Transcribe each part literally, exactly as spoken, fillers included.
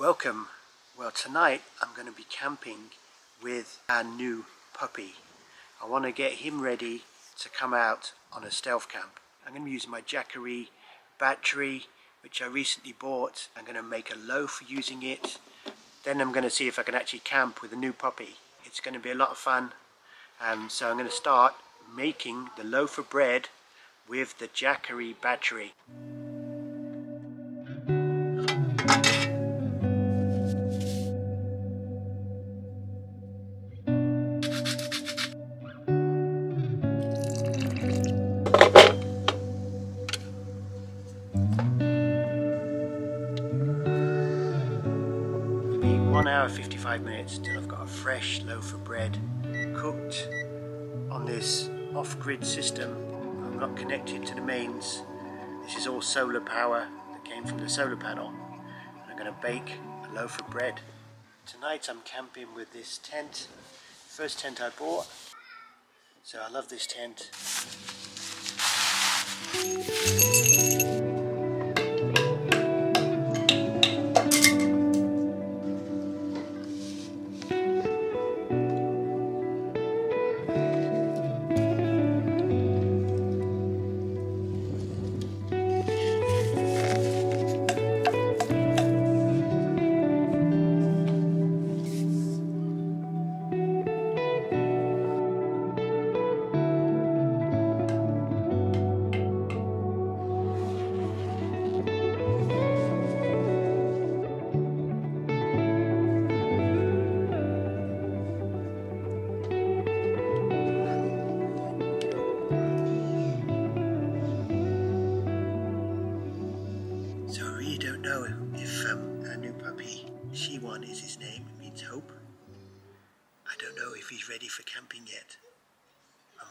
Welcome. Well, tonight I'm going to be camping with our new puppy. I want to get him ready to come out on a stealth camp. I'm going to be using my Jackery battery, which I recently bought. I'm going to make a loaf using it. Then I'm going to see if I can actually camp with a new puppy. It's going to be a lot of fun. Um, so I'm going to start making the loaf of bread with the Jackery battery. one hour fifty-five minutes till I've got a fresh loaf of bread cooked on this off-grid system. I'm not connected to the mains. This is all solar power that came from the solar panel. And I'm going to bake a loaf of bread. Tonight I'm camping with this tent. First tent I bought. So I love this tent.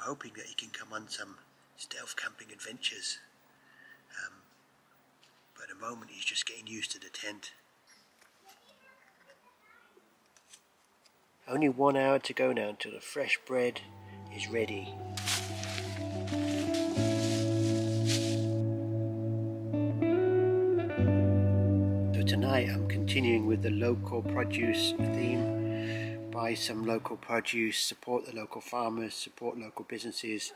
Hoping that he can come on some stealth camping adventures, um, but at the moment he's just getting used to the tent. Only one hour to go now until the fresh bread is ready. So tonight I'm continuing with the local produce theme. Buy some local produce, support the local farmers, support local businesses.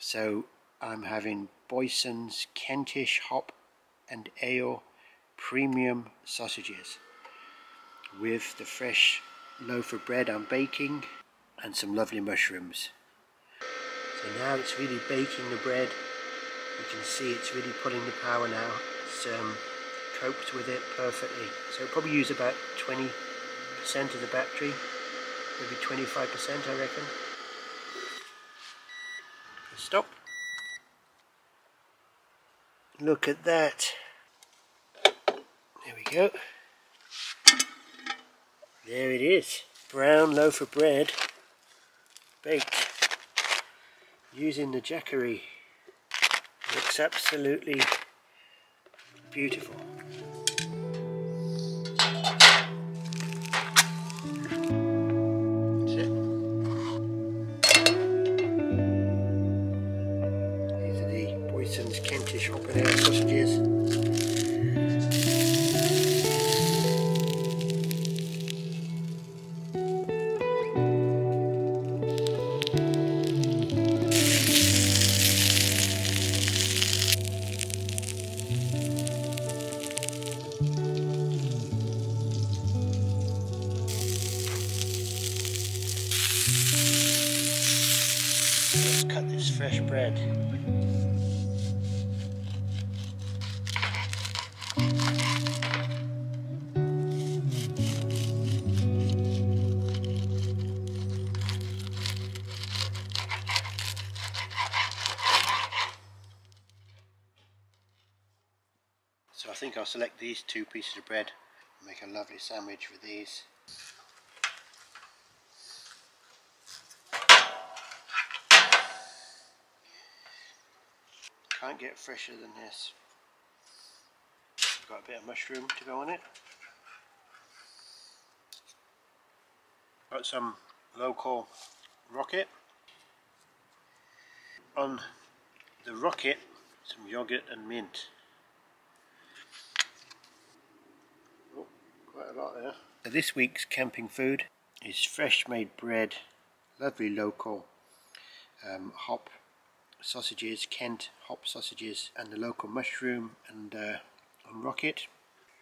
So I'm having Boysen's Kentish hop and ale premium sausages with the fresh loaf of bread I'm baking and some lovely mushrooms. So now it's really baking the bread. You can see it's really pulling the power now. It's um, coped with it perfectly. So it'll probably use about twenty percent of the battery. Maybe twenty-five percent I reckon. Stop. Look at that. There we go. There it is. Brown loaf of bread baked using the Jackery. Looks absolutely beautiful. Kentish hop and ale sausages. Let's cut this fresh bread. So I think I'll select these two pieces of bread and make a lovely sandwich with these. Can't get fresher than this. Got a bit of mushroom to go on it. Got some local rocket. On the rocket, some yogurt and mint. there. So this week's camping food is fresh made bread, lovely local um, hop sausages, Kent hop sausages, and the local mushroom and uh, on rocket,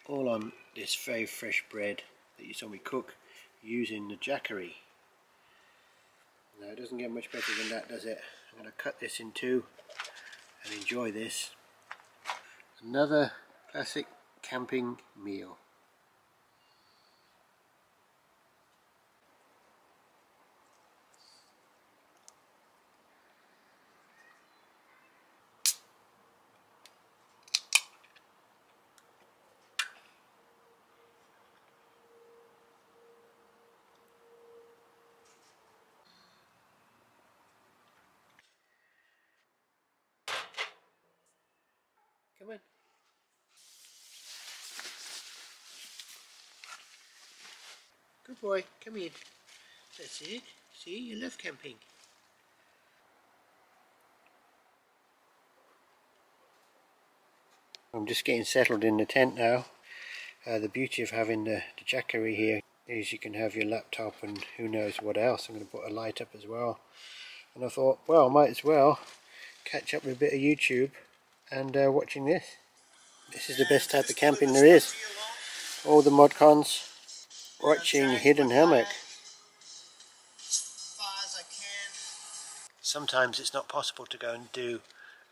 all on this very fresh bread that you saw me cook using the Jackery. Now it doesn't get much better than that, does it? I'm going to cut this in two and enjoy this. Another classic camping meal. Come on. Good boy, come in. That's it. See, you love camping. I'm just getting settled in the tent now. Uh, the beauty of having the, the Jackery here is you can have your laptop and who knows what else. I'm going to put a light up as well. And I thought, well, I might as well catch up with a bit of YouTube and uh, watching this. This is the best type of camping there is. All the mod cons watching Hidden Hammock. Sometimes it's not possible to go and do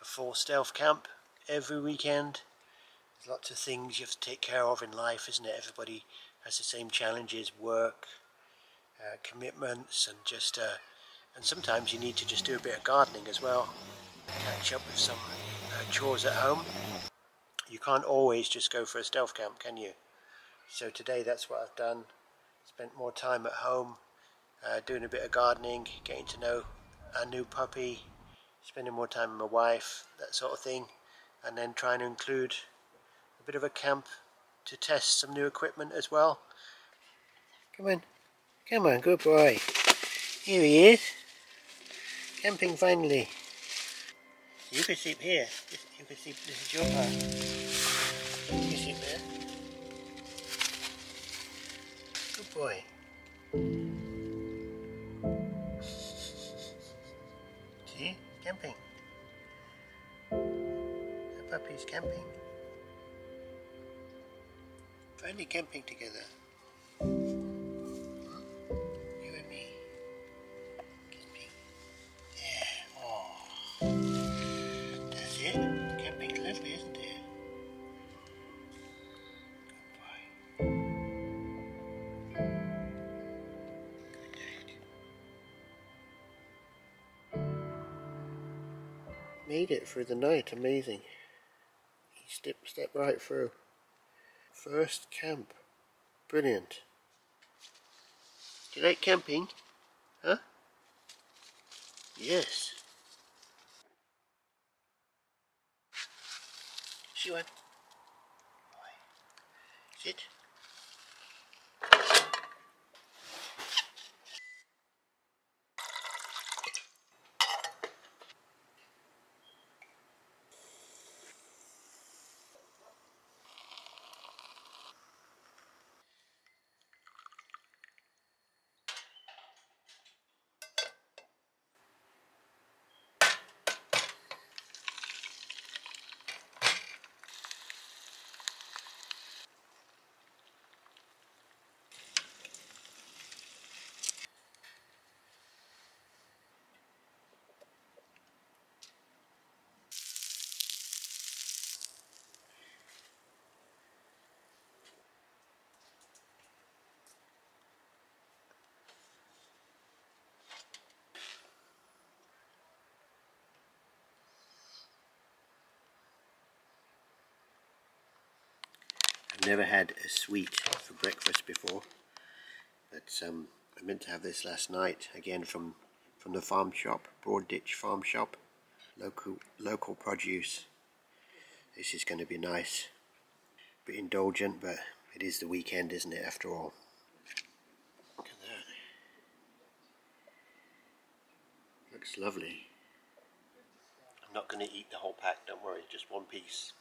a full stealth camp every weekend. There's lots of things you have to take care of in life, isn't it? Everybody has the same challenges, work, uh, commitments, and just uh, and sometimes you need to just do a bit of gardening as well. Catch up with some uh, chores at home. You can't always just go for a stealth camp, can you? So today that's what I've done. Spent more time at home, uh, doing a bit of gardening, getting to know a new puppy, spending more time with my wife, that sort of thing, and then trying to include a bit of a camp to test some new equipment as well. Come on, come on, good boy. Here he is, camping finally. You can sleep here. You can sleep. This is your part. You can sleep there. Good boy. See, camping. The puppy's camping. Finally camping together. You and me. Camping. Yeah. Oh. Lovely, isn't it? Good boy. Good night. Made it through the night, amazing. He stepped, stepped right through. First camp. Brilliant. Do you like camping? Huh? Yes. See one. Sit. Never had a sweet for breakfast before, but um, I meant to have this last night, again from from the farm shop, Broad Ditch Farm Shop, local local produce. This is going to be nice, a bit indulgent, but it is the weekend, isn't it, after all. Look at that. Looks lovely. I'm not going to eat the whole pack, don't worry, just one piece.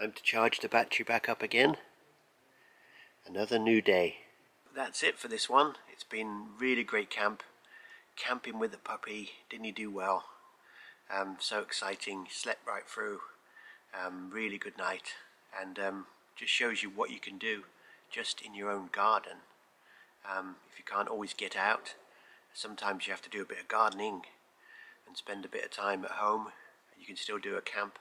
Time to charge the battery back up again. Another new day. That's it for this one. It's been really great camp. Camping with the puppy. Didn't he do well? Um, so exciting. Slept right through. Um, really good night. And um, just shows you what you can do just in your own garden. Um, if you can't always get out, sometimes you have to do a bit of gardening and spend a bit of time at home. You can still do a camp.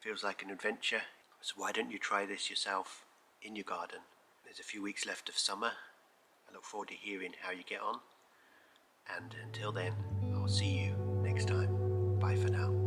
Feels like an adventure. So why don't you try this yourself in your garden? There's a few weeks left of summer. I look forward to hearing how you get on. And until then, I'll see you next time. Bye for now.